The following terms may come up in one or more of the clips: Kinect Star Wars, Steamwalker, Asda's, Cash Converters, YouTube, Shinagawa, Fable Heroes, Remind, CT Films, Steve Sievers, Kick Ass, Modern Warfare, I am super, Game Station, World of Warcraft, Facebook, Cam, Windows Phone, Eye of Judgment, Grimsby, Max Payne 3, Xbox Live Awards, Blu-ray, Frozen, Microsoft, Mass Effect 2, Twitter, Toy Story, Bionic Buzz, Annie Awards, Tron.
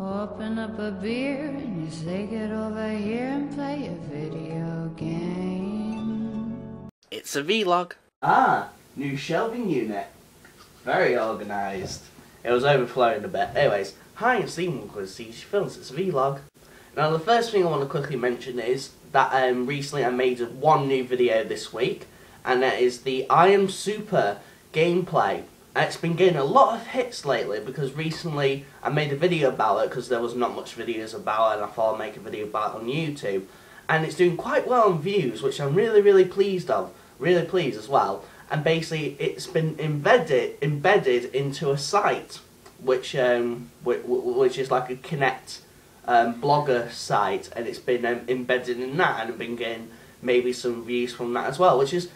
Open up a beer and you say get over here and play a video game. It's a vlog. Ah, new shelving unit. Very organised. It was overflowing a bit. Anyways, hi, I'm Steamwalker with CT Films. It's a vlog. Now the first thing I want to quickly mention is that recently I made one new video this week, and that is the I Am Super gameplay. And it's been getting a lot of hits lately because recently I made a video about it because there was not much videos about it, and I thought I'd make a video about it on YouTube. And it's doing quite well on views, which I'm really pleased of. Really pleased as well. And basically it's been embedded into a site which is like a Kinect blogger site, and it's been embedded in that, and I've been getting maybe some views from that as well, which is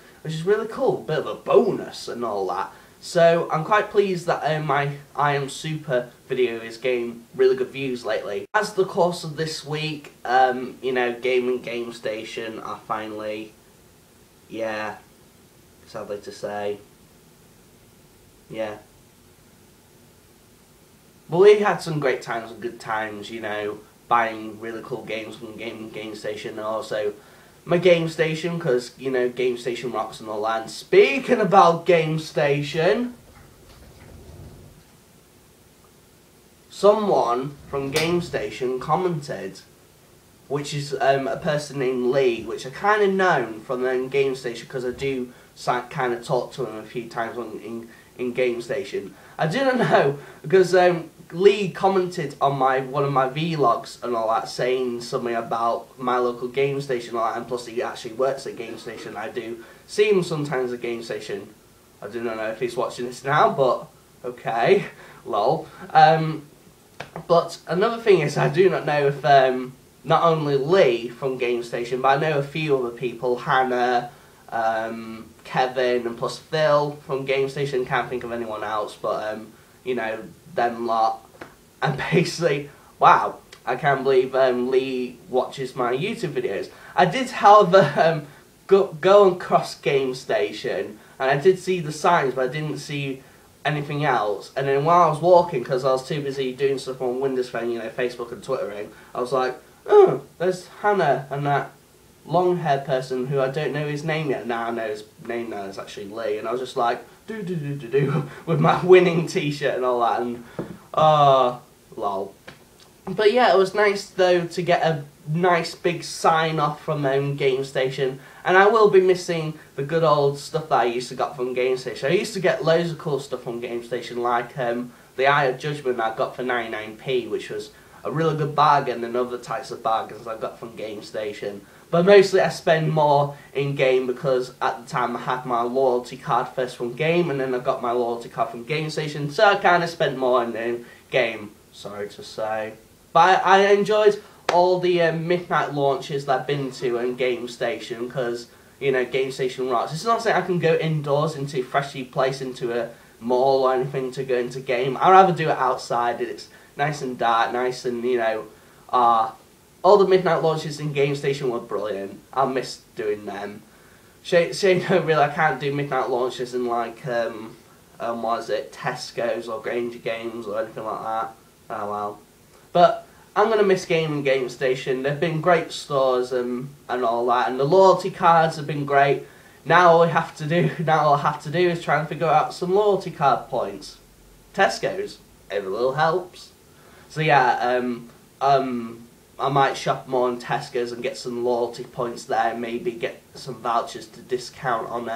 really cool, bit of a bonus and all that. So I'm quite pleased that my I Am Super video is getting really good views lately. As the course of this week, you know, Game Station are finally, yeah, sadly to say, yeah. But we had some great times and good times, you know, buying really cool games from Game Station, and also my Game Station, because, you know, Game Station rocks and all that. And speaking about Game Station, someone from Game Station commented, which is a person named Lee, which I kind of know from the Game Station because I do kind of talk to him a few times in Game Station. I didn't know because Lee commented on one of my vlogs and all that, saying something about my local Game Station and all that, and plus he actually works at Game Station. I do see him sometimes at Game Station. I do not know if he's watching this now, but okay, lol. But another thing is, I do not know if not only Lee from Game Station, but I know a few other people, Hannah, Kevin, and plus Phil from Game Station. Can't think of anyone else, but you know, them lot. And basically, wow, I can't believe Lee watches my YouTube videos. I did, however, go across Game Station, and I did see the signs, but I didn't see anything else. And then while I was walking, because I was too busy doing stuff on Windows Phone, you know, Facebook and Twittering, I was like, oh, there's Hannah and that long-haired person who I don't know his name yet. Now I know his name now, it's actually Lee. And I was just like, do with my winning t-shirt and all that, and lol. But yeah, it was nice though to get a nice big sign off from Game Station, and I will be missing the good old stuff that I used to get from Game Station. I used to get loads of cool stuff from Game Station, like the Eye of Judgment I got for 99p, which was a really good bargain, and other types of bargains I got from Game Station. But mostly I spend more in game because at the time I had my loyalty card first from game, and then I got my loyalty card from Game Station, so I kind of spent more in game, sorry to say. But I enjoyed all the midnight launches that I've been to in Game Station because, you know, Game Station rocks. It's not saying I can go indoors into a freshly placed into a mall or anything to go into game. I'd rather do it outside. It's nice and dark, nice and, you know, all the midnight launches in Game Station were brilliant. I miss doing them. Shame, no, really, I can't do midnight launches in like, what is it, Tesco's or Granger Games or anything like that. Oh well. But I'm gonna miss Game Station. They've been great stores and all that, and the loyalty cards have been great. Now all I have to do is try and figure out some loyalty card points. Tesco's, every little helps. So yeah, I might shop more on Tesco's and get some loyalty points there, and maybe get some vouchers to discount on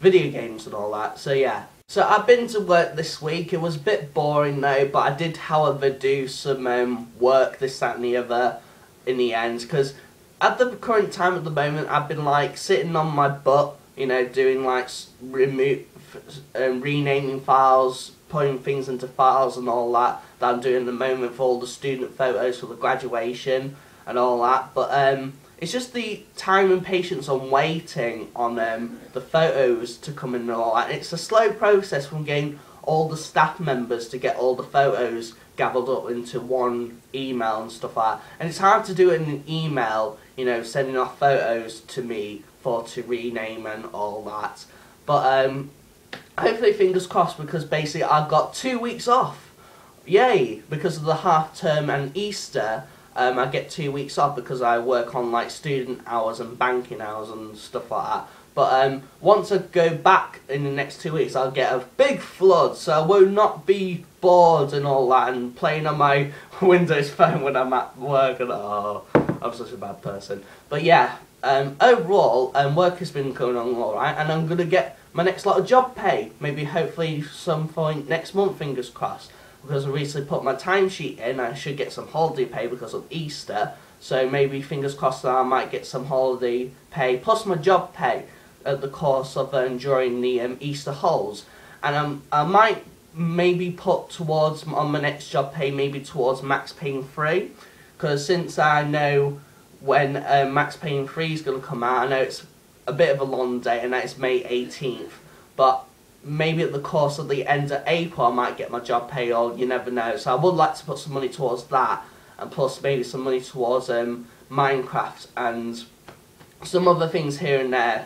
video games and all that, so yeah. So I've been to work this week. It was a bit boring though, but I did however do some work, this, that and the other in the end, because at the current time at the moment I've been like sitting on my butt, you know, doing like renaming files, putting things into files and all that I'm doing at the moment for all the student photos for the graduation and all that. But it's just the time and patience on waiting on the photos to come in and all that. And it's a slow process from getting all the staff members to get all the photos gathered up into one email and stuff like that. And it's hard to do it in an email, you know, sending off photos to me to rename and all that. But hopefully, fingers crossed, because basically I've got 2 weeks off yay, because of the half term and Easter, I get 2 weeks off because I work on like student hours and banking hours and stuff like that. But once I go back in the next 2 weeks, I'll get a big flood, so I will not be bored and all that and playing on my Windows Phone when I'm at work. And oh, I'm such a bad person. But yeah, overall, work has been going on all right, and I'm going to get my next lot of job pay. Maybe hopefully some point next month, fingers crossed. Because I recently put my timesheet in, I should get some holiday pay because of Easter. So maybe fingers crossed that I might get some holiday pay, plus my job pay. At the course of during the Easter hauls, and I might maybe put towards on my next job pay maybe towards Max Payne 3, because since I know when Max Payne 3 is going to come out, I know it's a bit of a long day, and that is May 18th. But maybe at the course of the end of April, I might get my job pay, or you never know. So I would like to put some money towards that, and plus maybe some money towards Minecraft and some other things here and there,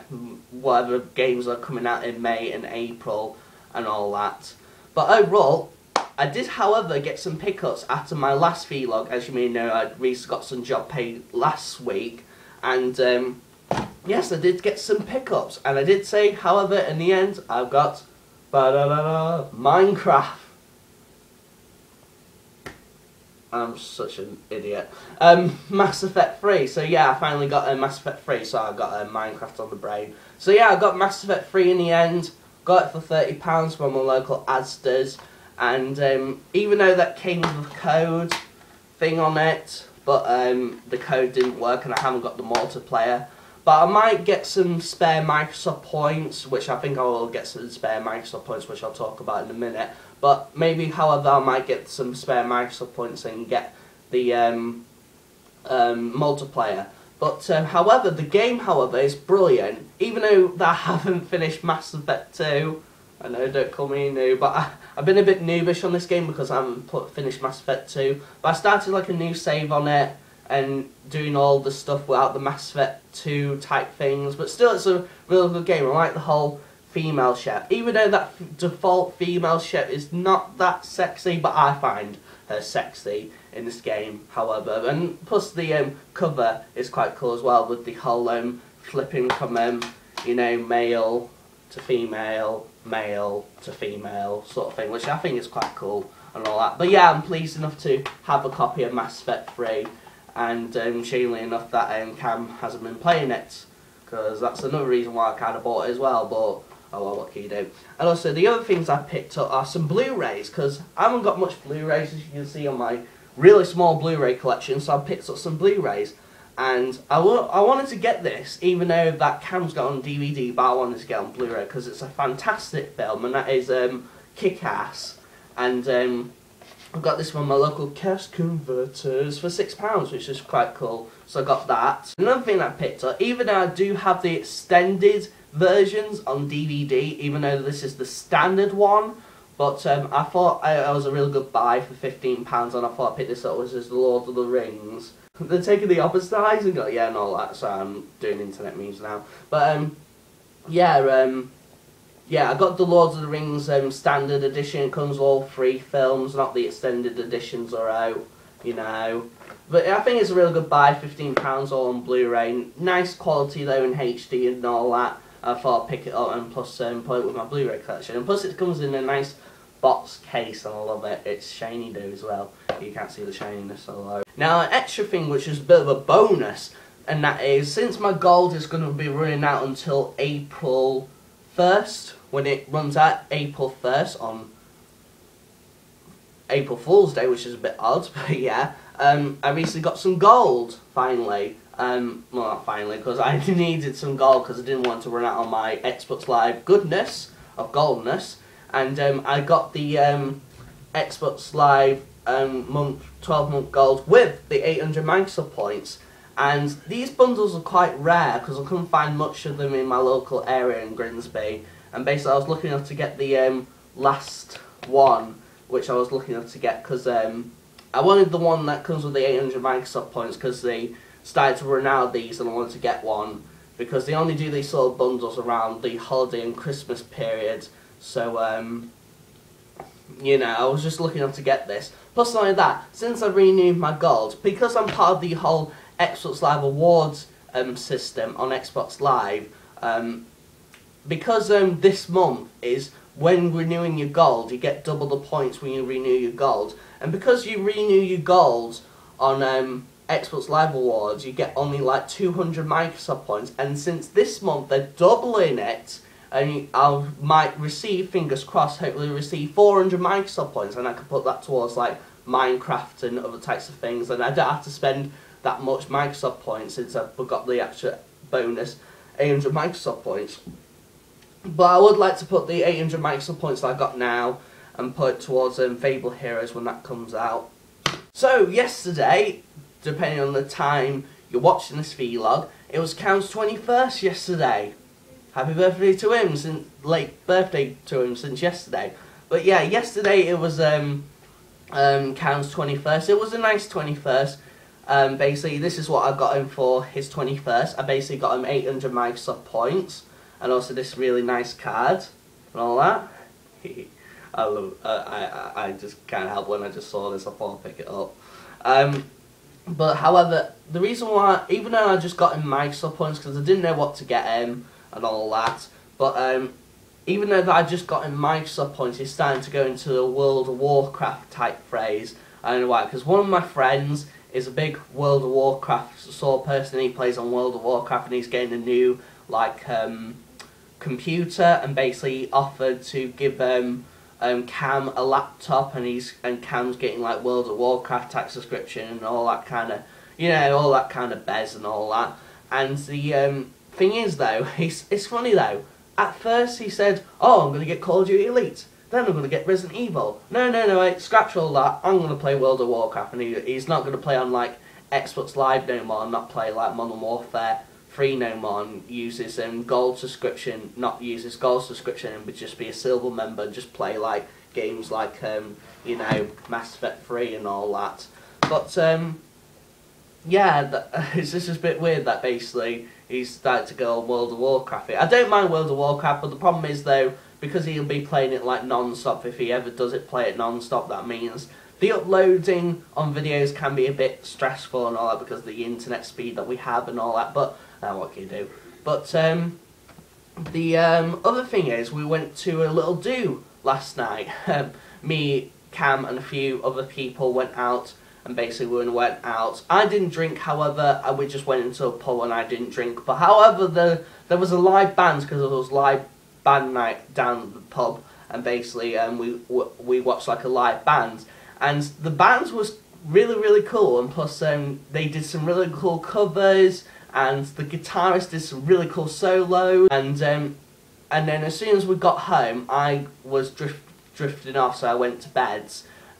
whatever games are coming out in May and April and all that. But overall, I did however get some pickups after my last vlog. As you may know, I recently got some job pay last week, and yes, I did get some pickups, and I did say however in the end I've got Minecraft. I'm such an idiot. Mass Effect 3, so yeah, I finally got Mass Effect 3, so I got Minecraft on the brain. So yeah, I got Mass Effect 3 in the end, got it for £30 from my local Asda's, and even though that came with a code thing on it, but the code didn't work and I haven't got the multiplayer. But I might get some spare Microsoft points, which I think I will get some spare Microsoft points, which I'll talk about in a minute. But maybe, however, I might get some spare Microsoft points and get the multiplayer. But, however, the game, however, is brilliant. Even though I haven't finished Mass Effect 2, I know, don't call me new, but I've been a bit noobish on this game because I haven't finished Mass Effect 2. But I started, like, a new save on it and doing all the stuff without the Mass Effect 2 type things. But still, it's a real good game. I like the whole female chef, even though that default female chef is not that sexy, but I find her sexy in this game, however. And plus the cover is quite cool as well, with the whole flipping from you know, male to female, male to female sort of thing, which I think is quite cool and all that. But yeah, I'm pleased enough to have a copy of Mass Effect 3, and shamefully enough that Cam hasn't been playing it, because that's another reason why I kind of bought it as well. But oh well, what can you do? And also, the other things I picked up are some Blu-rays, because I haven't got much Blu-rays, as you can see on my really small Blu-ray collection, so I picked up some Blu-rays. And I wanted to get this, even though that Cam's got on DVD, but I wanted to get on Blu-ray, because it's a fantastic film, and that is Kick Ass. And I've got this from my local Cash Converters for £6, which is quite cool, so I got that. Another thing I picked up, even though I do have the extended versions on DVD, even though this is the standard one, but I thought it was a real good buy for £15, and I thought I picked this up, which is the Lord of the Rings. They're taking the opposite eyes and got, yeah, and all that, so I'm doing internet memes now. But yeah, I got the Lord of the Rings standard edition. It comes with all 3 films, not the extended editions are out, you know. But I think it's a real good buy, £15 all on Blu-ray. Nice quality though in HD and all that. I thought I'd pick it up and plus put it with my Blu-ray collection. And plus it comes in a nice box case, and I love it. It's shiny though as well. You can't see the shininess although. Now an extra thing which is a bit of a bonus, and that is, since my gold is going to be running out until April 1st, when it runs out April 1st on April Fool's Day, which is a bit odd, but yeah, I recently got some gold, finally. Well, not finally, because I needed some gold, because I didn't want to run out on my Xbox Live goodness of goldness. And I got the Xbox Live 12-month gold with the 800 Microsoft points. And these bundles are quite rare, because I couldn't find much of them in my local area in Grimsby. And basically I was lucky enough to get the last one, which I was lucky enough to get, because I wanted the one that comes with the 800 Microsoft points, because they started to run out of these, and I wanted to get one, because they only do these sort of bundles around the holiday and Christmas period. So you know, I was just lucky enough to get this. Plus, like that, since I renewed my gold, because I'm part of the whole Xbox Live Awards system on Xbox Live, because this month is when renewing your gold, you get double the points when you renew your gold. And because you renew your gold on Xbox Live Awards, you get only like 200 Microsoft points. And since this month they're doubling it, and I might receive, fingers crossed, hopefully receive 400 Microsoft points, and I can put that towards like Minecraft and other types of things, and I don't have to spend that much Microsoft points since I've got the extra bonus 800 Microsoft points. But I would like to put the 800 Microsoft points that I've got now and put it towards Fable Heroes when that comes out. So yesterday, depending on the time you're watching this vlog, it was Cam's 21st yesterday. Happy birthday to him, since late birthday to him since yesterday. But yeah, yesterday it was Cam's 21st. It was a nice 21st. Basically, this is what I got him for his 21st. I basically got him 800 Microsoft points, and also this really nice card and all that. I love. I just can't help when I just saw this. I thought I'd pick it up. But however, the reason why, even though I just got him Microsoft points because I didn't know what to get him and all that, but even though I just got him Microsoft points, he's starting to go into the World of Warcraft type phrase. I don't know why, because one of my friends is a big World of Warcraft sort of person. He plays on World of Warcraft, and he's getting a new like computer, and basically offered to give Cam a laptop, and Cam's getting like World of Warcraft type subscription and all that kind of, you know, all that kind of bez and all that. And the thing is though, it's funny though. At first he said, "Oh, I'm gonna get Call of Duty Elite. Then I'm going to get Resident Evil. No, wait, scratch all that. I'm going to play World of Warcraft." And he's not going to play on, like, Xbox Live no more, and not play, like, Modern Warfare 3 no more, and use his gold subscription, not use his gold subscription, and would just be a silver member, and just play, like, games like, you know, Mass Effect 3 and all that. But, yeah, it's just a bit weird that, basically, he's started to go on World of Warcraft. I don't mind World of Warcraft, but the problem is, though, because he'll be playing it like non-stop, if he ever does it play it non-stop, that means the uploading on videos can be a bit stressful and all that, because of the internet speed that we have and all that, but what can you do? But the other thing is, we went to a little do last night. Me, Cam and a few other people went out, and basically we went out. I didn't drink, however, we just went into a pub and I didn't drink, but however, there was a live band, because it was live band night down at the pub, and basically we watched like a live band, and the band was really cool, and plus they did some really cool covers, and the guitarist did some really cool solos, and then as soon as we got home I was drifting off, so I went to bed,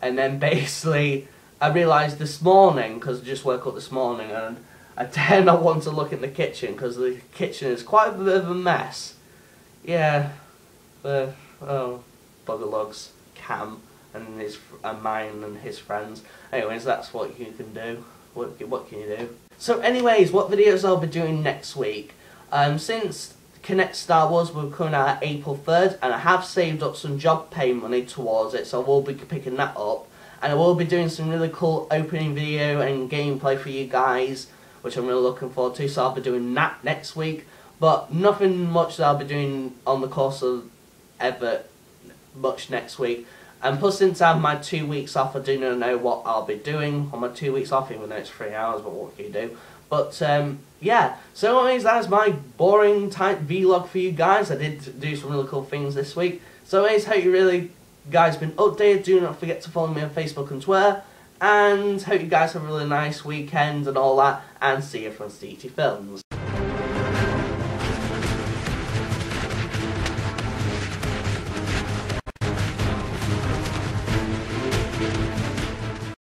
and then basically I realised this morning, because I just woke up this morning, and I dare not want to look in the kitchen because the kitchen is quite a bit of a mess. Yeah, oh, bugger logs, Cam and his mine and his friends. Anyways, that's what you can do. What can you do? So, anyways, what videos I'll be doing next week? Since Kinect Star Wars will be coming out April 3rd, and I have saved up some job pay money towards it, so I will be picking that up, and I will be doing some really cool opening video and gameplay for you guys, which I'm really looking forward to. So I'll be doing that next week. But nothing much that I'll be doing on the course of ever much next week. And plus, since I have my 2 weeks off, I do not know what I'll be doing on my 2 weeks off, even though it's 3 hours, but what can you do? But, yeah. So, anyways, that is my boring type vlog for you guys. I did do some really cool things this week. So, anyways, hope you really guys been updated. Do not forget to follow me on Facebook and Twitter. And hope you guys have a really nice weekend and all that. And see you from CT Films.